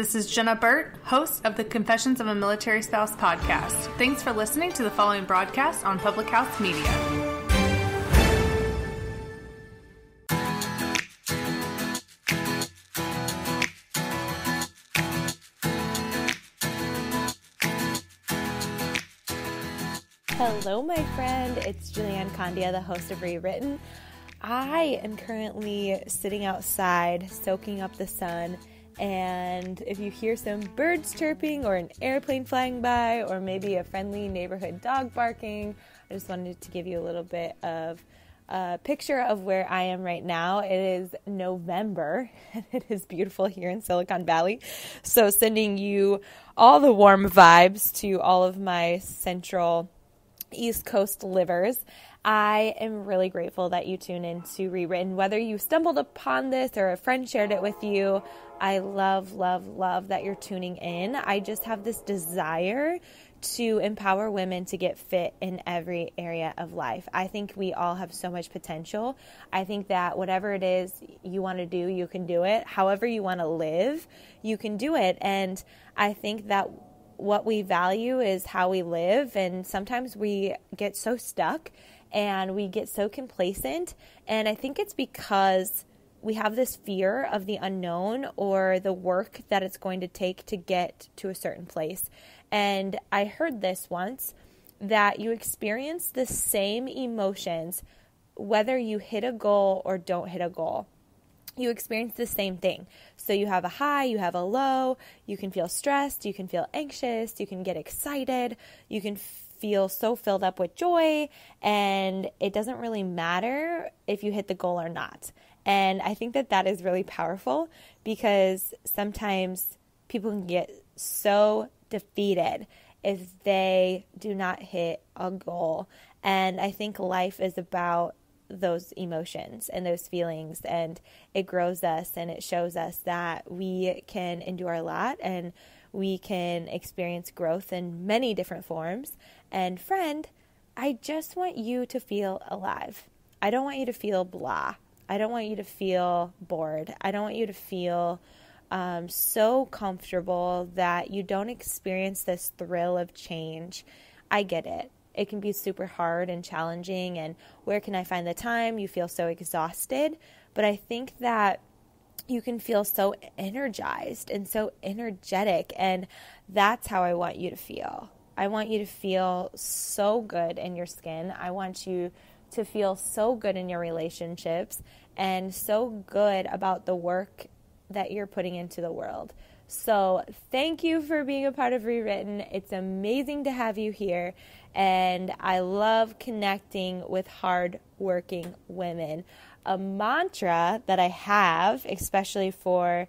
This is Jenna Burt, host of the Confessions of a Military Spouse podcast. Thanks for listening to the following broadcast on Public House Media. Hello, my friend. It's Julianne Candia, the host of Rewritten. I am currently sitting outside, soaking up the sun. And if you hear some birds chirping or an airplane flying by or maybe a friendly neighborhood dog barking, I just wanted to give you a little bit of a picture of where I am right now. It is November and it is beautiful here in Silicon Valley. So sending you all the warm vibes to all of my central East Coast livers. I am really grateful that you tune in to Rewritten. Whether you stumbled upon this or a friend shared it with you, I love, love, love that you're tuning in. I just have this desire to empower women to get fit in every area of life. I think we all have so much potential. I think that whatever it is you want to do, you can do it. However you want to live, you can do it. And I think that what we value is how we live. And sometimes we get so stuck and we get so complacent. And I think it's because we have this fear of the unknown or the work that it's going to take to get to a certain place. And I heard this once, that you experience the same emotions whether you hit a goal or don't hit a goal. You experience the same thing. So you have a high, you have a low, you can feel stressed, you can feel anxious, you can get excited, you can feel so filled up with joy, and it doesn't really matter if you hit the goal or not. And I think that that is really powerful, because sometimes people can get so defeated if they do not hit a goal. And I think life is about those emotions and those feelings, and it grows us and it shows us that we can endure a lot and we can experience growth in many different forms. And friend, I just want you to feel alive. I don't want you to feel blah. I don't want you to feel bored. I don't want you to feel so comfortable that you don't experience this thrill of change. I get it. It can be super hard and challenging, and where can I find the time? You feel so exhausted. But I think that you can feel so energized and so energetic, and that's how I want you to feel. I want you to feel so good in your skin. I want you to feel so good in your relationships and so good about the work that you're putting into the world. So thank you for being a part of Rewritten. It's amazing to have you here, and I love connecting with hardworking women. A mantra that I have, especially for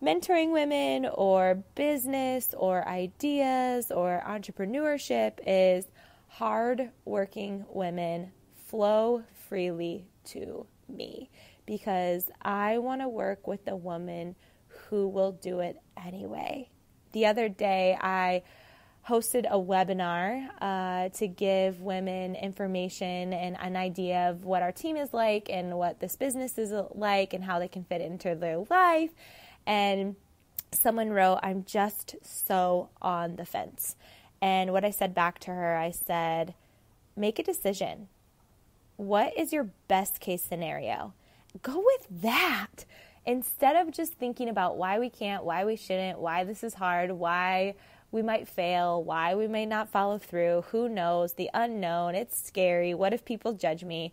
mentoring women or business or ideas or entrepreneurship, is hardworking women flow freely to me, because I want to work with the woman who will do it anyway. The other day, I hosted a webinar to give women information and an idea of what our team is like and what this business is like and how they can fit into their life. And someone wrote, "I'm just so on the fence." And what I said back to her, I said, make a decision. What is your best case scenario? Go with that, instead of just thinking about why we can't, why we shouldn't, why this is hard, why we might fail, why we may not follow through, who knows, the unknown, it's scary, what if people judge me?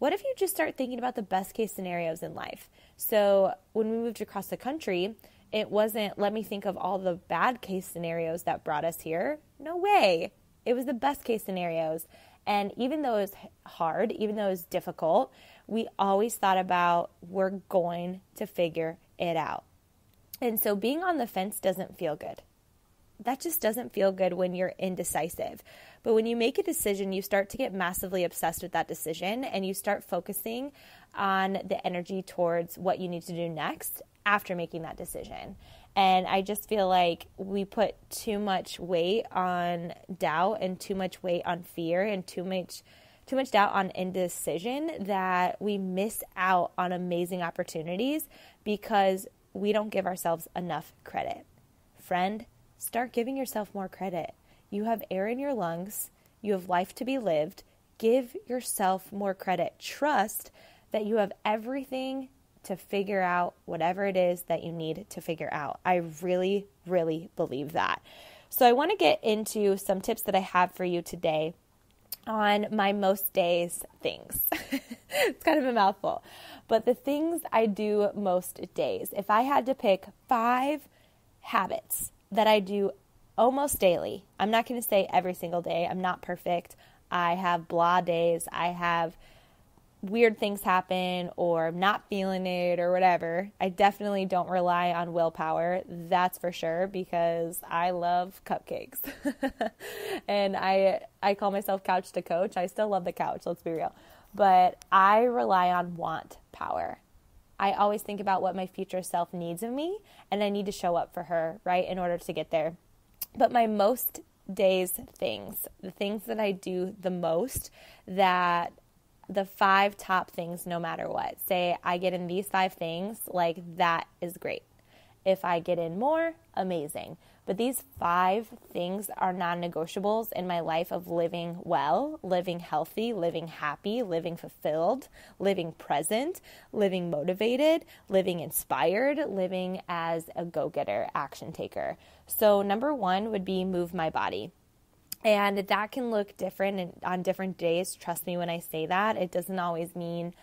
What if you just start thinking about the best case scenarios in life? So when we moved across the country, it wasn't, let me think of all the bad case scenarios that brought us here. No way. It was the best case scenarios. And even though it was hard, even though it was difficult, we always thought about, we're going to figure it out. And so being on the fence doesn't feel good. That just doesn't feel good when you're indecisive. But when you make a decision, you start to get massively obsessed with that decision, and you start focusing on the energy towards what you need to do next after making that decision. And I just feel like we put too much weight on doubt and too much weight on fear and too much doubt on indecision, that we miss out on amazing opportunities because we don't give ourselves enough credit. Friend, start giving yourself more credit. You have air in your lungs. You have life to be lived. Give yourself more credit. Trust that you have everything to figure out whatever it is that you need to figure out. I really, really believe that. So I want to get into some tips that I have for you today on my most days things. It's kind of a mouthful, but the things I do most days. If I had to pick 5 habits that I do almost daily, I'm not going to say every single day. I'm not perfect. I have blah days. I have weird things happen or I'm not feeling it or whatever. I definitely don't rely on willpower. That's for sure, because I love cupcakes and I call myself couch to coach. I still love the couch. Let's be real. But I rely on want power. I always think about what my future self needs of me and I need to show up for her, right, in order to get there. But my most days things, the things that I do the most, that the 5 top things no matter what. Say I get in these 5 things, like that is great. If I get in more, amazing. But these 5 things are non-negotiables in my life of living well, living healthy, living happy, living fulfilled, living present, living motivated, living inspired, living as a go-getter, action taker. So number 1 would be move my body. And that can look different on different days. Trust me when I say that. It doesn't always mean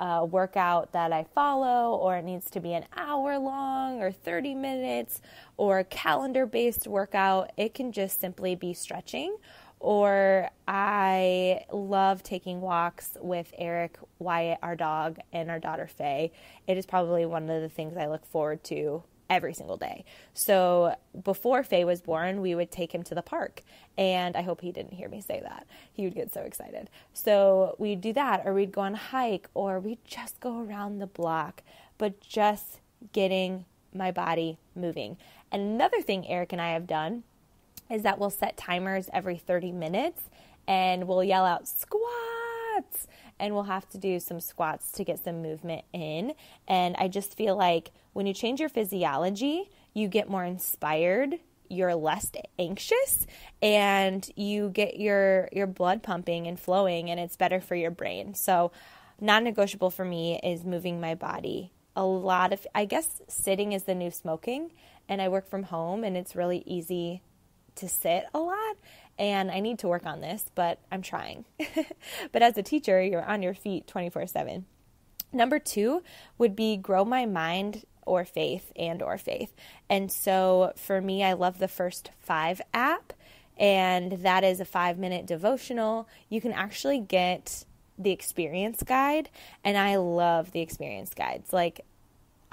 a workout that I follow, or it needs to be an hour long or 30 minutes or a calendar-based workout. It can just simply be stretching. Or I love taking walks with Eric Wyatt, our dog, and our daughter Faye. It is probably one of the things I look forward to every single day. So before Faye was born, we would take him to the park. And I hope he didn't hear me say that. He would get so excited. So we'd do that, or we'd go on a hike, or we'd just go around the block, but just getting my body moving. And another thing Eric and I have done is that we'll set timers every 30 minutes and we'll yell out squats, and we'll have to do some squats to get some movement in. And I just feel like when you change your physiology, you get more inspired, you're less anxious, and you get your blood pumping and flowing, and it's better for your brain. So non-negotiable for me is moving my body. A lot of, I guess, sitting is the new smoking, and I work from home, and it's really easy to sit a lot. And I need to work on this, but I'm trying. But as a teacher, you're on your feet 24/7. Number 2 would be grow my mind or faith . And so for me, I love the First Five app, and that is a 5-minute devotional. You can actually get the experience guide, and I love the experience guides. Like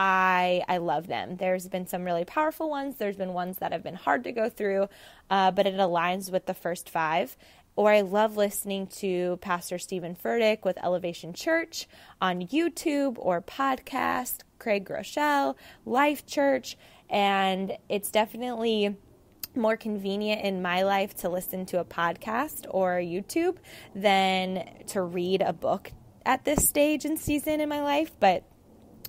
I love them. There's been some really powerful ones. There's been ones that have been hard to go through, but it aligns with the First Five. Or I love listening to Pastor Stephen Furtick with Elevation Church on YouTube or podcast, Craig Groeschel, Life Church. And it's definitely more convenient in my life to listen to a podcast or YouTube than to read a book at this stage and season in my life. But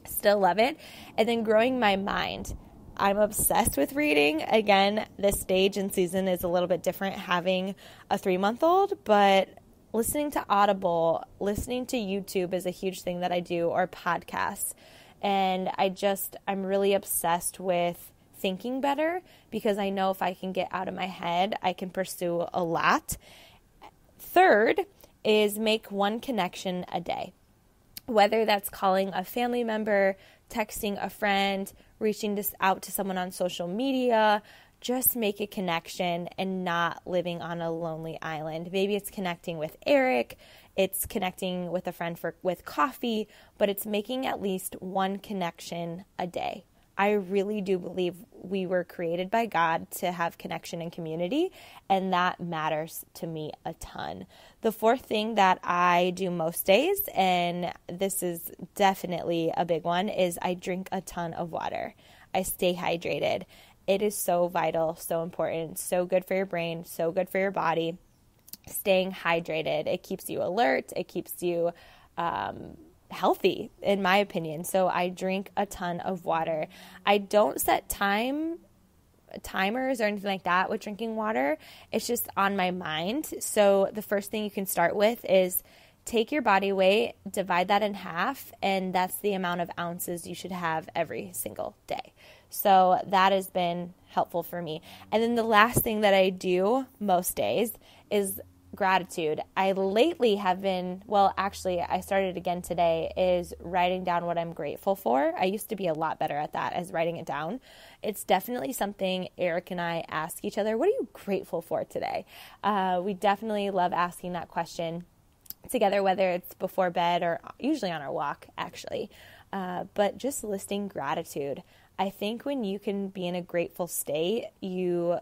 still love it. And then growing my mind. I'm obsessed with reading. Again, this stage and season is a little bit different having a 3-month-old, but listening to Audible, listening to YouTube is a huge thing that I do, or podcasts. And I'm really obsessed with thinking better, because I know if I can get out of my head, I can pursue a lot. 3rd is make one connection a day. Whether that's calling a family member, texting a friend, reaching out to someone on social media, just make a connection and not living on a lonely island. Maybe it's connecting with Eric, it's connecting with a friend with coffee, but it's making at least one connection a day. I really do believe we were created by God to have connection and community, and that matters to me a ton. The 4th thing that I do most days, and this is definitely a big one, is I drink a ton of water. I stay hydrated. It is so vital, so important, so good for your brain, so good for your body. Staying hydrated. It keeps you alert. It keeps you healthy, in my opinion. So I drink a ton of water. I don't set time timers or anything like that with drinking water. It's just on my mind. So the first thing you can start with is take your body weight, divide that in half, and that's the amount of ounces you should have every single day. So that has been helpful for me. And then the last thing that I do most days is gratitude. I lately have been, well, actually I started again today, is writing down what I'm grateful for. I used to be a lot better at that, as writing it down. It's definitely something Eric and I ask each other, what are you grateful for today? We definitely love asking that question together, whether it's before bed or usually on our walk, actually. But just listing gratitude. I think when you can be in a grateful state, you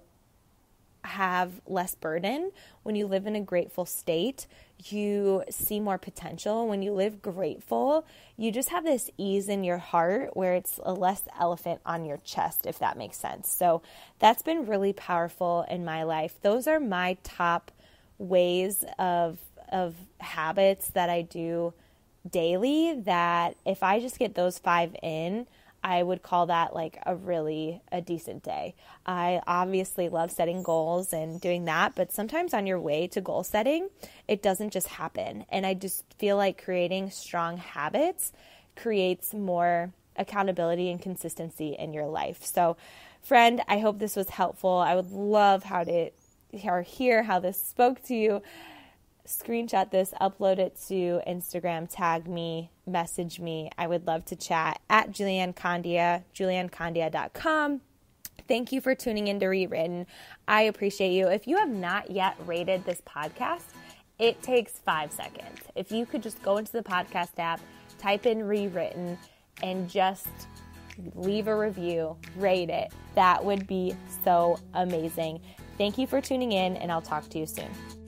have less burden. When you live in a grateful state, you see more potential. When you live grateful, you just have this ease in your heart where it's a less elephant on your chest, if that makes sense. So that's been really powerful in my life. Those are my top ways of habits that I do daily, that if I just get those 5 in, I would call that like a decent day. I obviously love setting goals and doing that, but sometimes on your way to goal setting, it doesn't just happen. And I just feel like creating strong habits creates more accountability and consistency in your life. So friend, I hope this was helpful. I would love hear how this spoke to you. Screenshot this, upload it to Instagram, tag me, message me. I would love to chat at Julianne Candia, juliannecandia.com. Thank you for tuning in to Rewritten. I appreciate you. If you have not yet rated this podcast, it takes 5 seconds. If you could just go into the podcast app, type in Rewritten, and just leave a review, rate it. That would be so amazing. Thank you for tuning in, and I'll talk to you soon.